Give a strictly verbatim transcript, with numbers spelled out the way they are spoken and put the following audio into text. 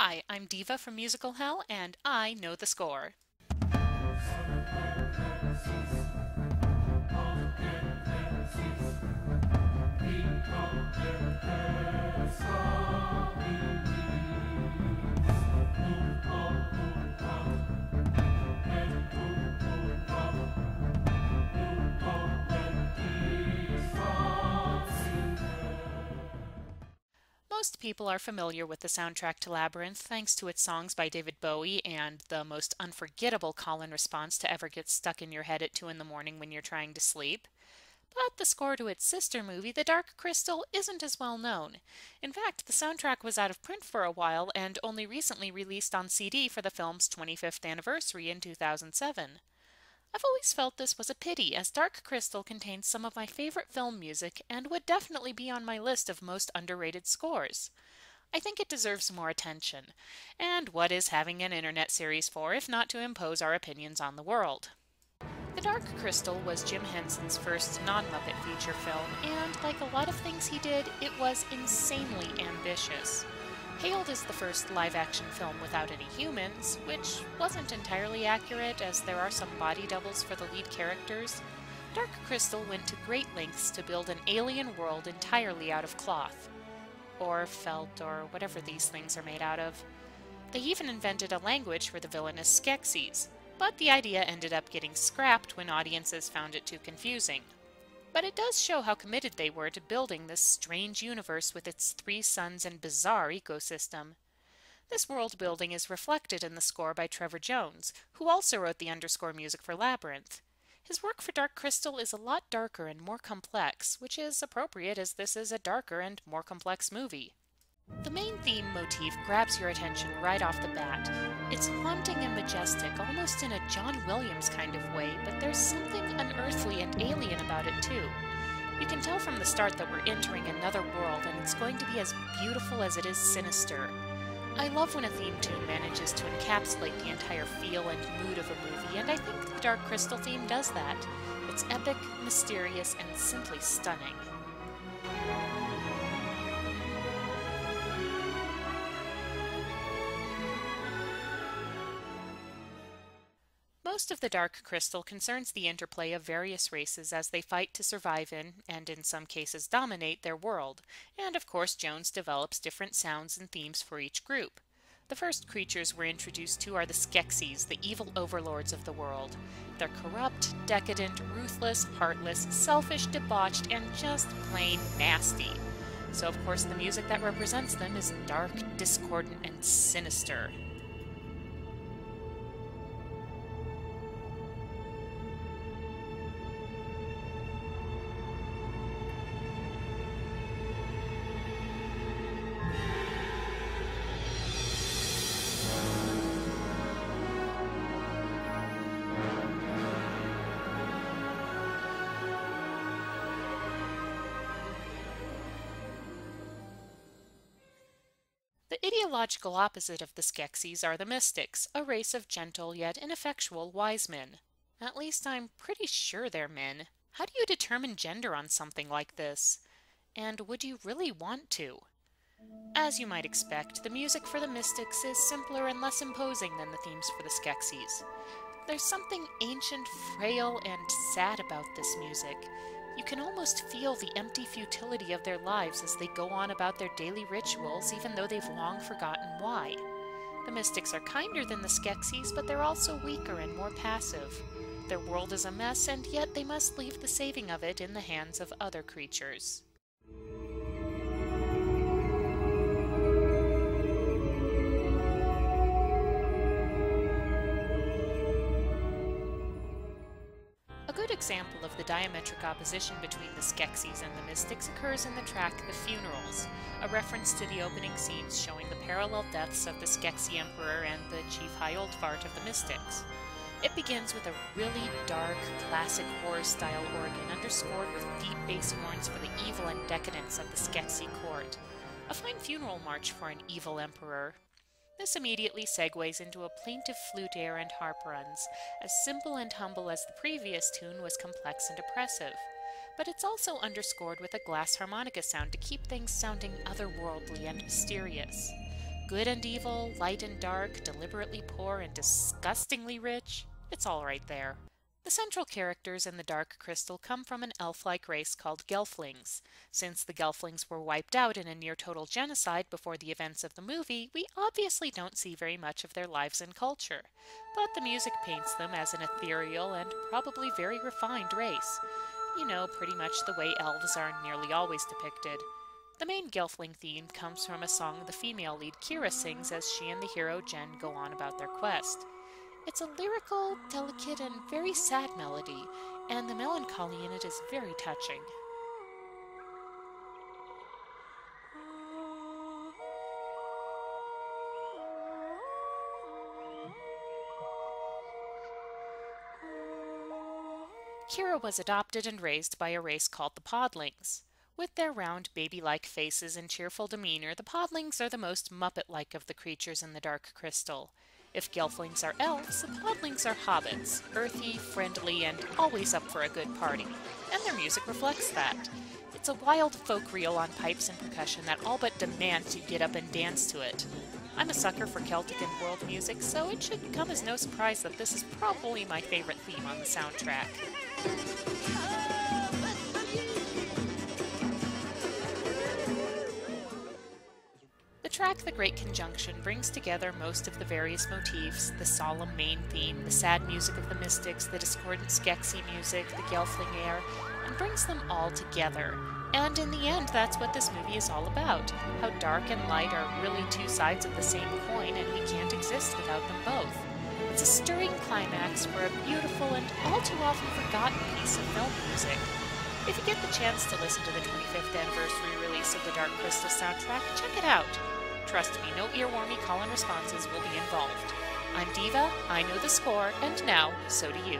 Hi, I'm Diva from Musical Hell, and I know the score. Most people are familiar with the soundtrack to Labyrinth thanks to its songs by David Bowie and the most unforgettable call and response to ever get stuck in your head at two in the morning when you're trying to sleep. But the score to its sister movie, The Dark Crystal, isn't as well known. In fact, the soundtrack was out of print for a while and only recently released on C D for the film's twenty-fifth anniversary in two thousand seven. I've always felt this was a pity, as Dark Crystal contains some of my favorite film music and would definitely be on my list of most underrated scores. I think it deserves more attention. And what is having an internet series for if not to impose our opinions on the world? The Dark Crystal was Jim Henson's first non-Muppet feature film, and like a lot of things he did, it was insanely ambitious. Hailed as the first live-action film without any humans, which wasn't entirely accurate as there are some body doubles for the lead characters, Dark Crystal went to great lengths to build an alien world entirely out of cloth, or felt, or whatever these things are made out of. They even invented a language for the villainous Skeksis, but the idea ended up getting scrapped when audiences found it too confusing. But it does show how committed they were to building this strange universe with its three suns and bizarre ecosystem. This world-building is reflected in the score by Trevor Jones, who also wrote the underscore music for Labyrinth. His work for Dark Crystal is a lot darker and more complex, which is appropriate as this is a darker and more complex movie. The main theme motif grabs your attention right off the bat. It's haunting and majestic, almost in a John Williams kind of way, but there's something unearthly and alien about it too. You can tell from the start that we're entering another world, and it's going to be as beautiful as it is sinister. I love when a theme tune manages to encapsulate the entire feel and mood of a movie, and I think the Dark Crystal theme does that. It's epic, mysterious, and simply stunning. Most of the Dark Crystal concerns the interplay of various races as they fight to survive in, and in some cases dominate, their world, and of course Jones develops different sounds and themes for each group. The first creatures we're introduced to are the Skeksis, the evil overlords of the world. They're corrupt, decadent, ruthless, heartless, selfish, debauched, and just plain nasty. So of course the music that represents them is dark, discordant, and sinister. The ideological opposite of the Skeksis are the Mystics, a race of gentle yet ineffectual wise men. At least I'm pretty sure they're men. How do you determine gender on something like this? And would you really want to? As you might expect, the music for the Mystics is simpler and less imposing than the themes for the Skeksis. There's something ancient, frail, and sad about this music. You can almost feel the empty futility of their lives as they go on about their daily rituals, even though they've long forgotten why. The Mystics are kinder than the Skeksis, but they're also weaker and more passive. Their world is a mess, and yet they must leave the saving of it in the hands of other creatures. A good example of the diametric opposition between the Skeksis and the Mystics occurs in the track The Funerals, a reference to the opening scenes showing the parallel deaths of the Skeksi Emperor and the Chief High Oldfart of the Mystics. It begins with a really dark, classic horror-style organ underscored with deep bass horns for the evil and decadence of the Skeksi court. A fine funeral march for an evil emperor. This immediately segues into a plaintive flute air and harp runs, as simple and humble as the previous tune was complex and oppressive. But it's also underscored with a glass harmonica sound to keep things sounding otherworldly and mysterious. Good and evil, light and dark, deliberately poor and disgustingly rich, it's all right there. The central characters in The Dark Crystal come from an elf-like race called Gelflings. Since the Gelflings were wiped out in a near-total genocide before the events of the movie, we obviously don't see very much of their lives and culture. But the music paints them as an ethereal and probably very refined race. You know, pretty much the way elves are nearly always depicted. The main Gelfling theme comes from a song the female lead Kira sings as she and the hero Jen go on about their quest. It's a lyrical, delicate, and very sad melody, and the melancholy in it is very touching. Kira was adopted and raised by a race called the Podlings. With their round, baby-like faces and cheerful demeanor, the Podlings are the most Muppet-like of the creatures in The Dark Crystal. If Gelflings are elves, the Podlings are hobbits, earthy, friendly, and always up for a good party, and their music reflects that. It's a wild folk reel on pipes and percussion that all but demands you get up and dance to it. I'm a sucker for Celtic and world music, so it should come as no surprise that this is probably my favorite theme on the soundtrack. The track The Great Conjunction brings together most of the various motifs, the solemn main theme, the sad music of the mystics, the discordant Skeksis music, the Gelfling air, and brings them all together. And in the end, that's what this movie is all about, how dark and light are really two sides of the same coin and we can't exist without them both. It's a stirring climax for a beautiful and all too often forgotten piece of film music. If you get the chance to listen to the twenty-fifth anniversary release of The Dark Crystal soundtrack, check it out. Trust me, no earwormy call and responses will be involved. I'm Diva, I know the score, and now, so do you.